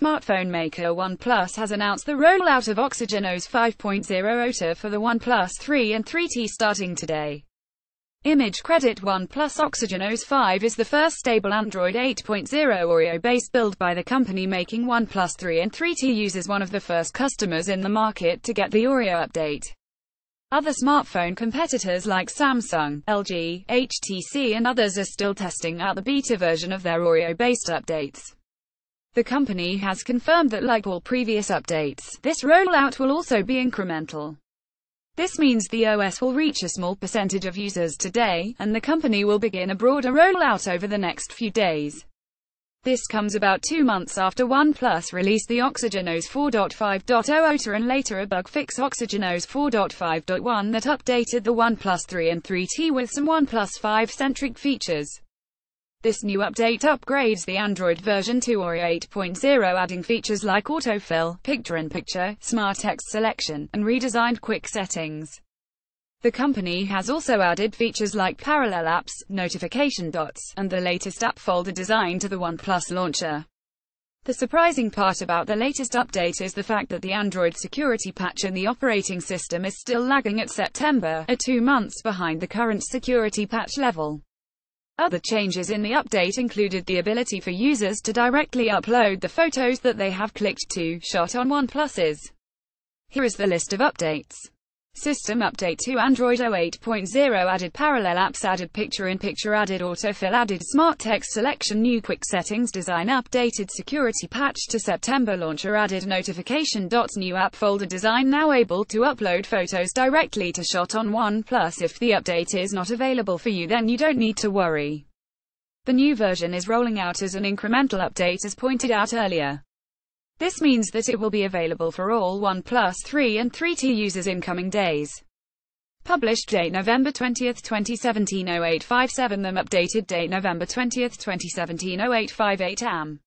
Smartphone maker OnePlus has announced the rollout of OxygenOS 5.0 OTA for the OnePlus 3 and 3T starting today. Image credit: OnePlus OxygenOS 5 is the first stable Android 8.0 Oreo-based build by the company, making OnePlus 3 and 3T users one of the first customers in the market to get the Oreo update. Other smartphone competitors like Samsung, LG, HTC and others are still testing out the beta version of their Oreo-based updates. The company has confirmed that, like all previous updates, this rollout will also be incremental. This means the OS will reach a small percentage of users today, and the company will begin a broader rollout over the next few days. This comes about 2 months after OnePlus released the OxygenOS 4.5.0 OTA and later a bug fix OxygenOS 4.5.1 that updated the OnePlus 3 and 3T with some OnePlus 5-centric features. This new update upgrades the Android version to Oreo 8.0, adding features like autofill, picture-in-picture, smart text selection, and redesigned quick settings. The company has also added features like parallel apps, notification dots, and the latest app folder design to the OnePlus launcher. The surprising part about the latest update is the fact that the Android security patch in the operating system is still lagging at September, at 2 months behind the current security patch level. Other changes in the update included the ability for users to directly upload the photos that they have clicked to shot on OnePluses. Here is the list of updates. System update to Android 8.0: added parallel apps, added picture-in-picture, added autofill, added smart text selection, new quick settings design, updated security patch to September launcher, added notification dots, new app folder design, now able to upload photos directly to shot on OnePlus. If the update is not available for you, then you don't need to worry. The new version is rolling out as an incremental update, as pointed out earlier. This means that it will be available for all OnePlus 3 and 3T users in coming days. Published date November 20, 2017 0857 them. Updated date November 20, 2017 0858 am.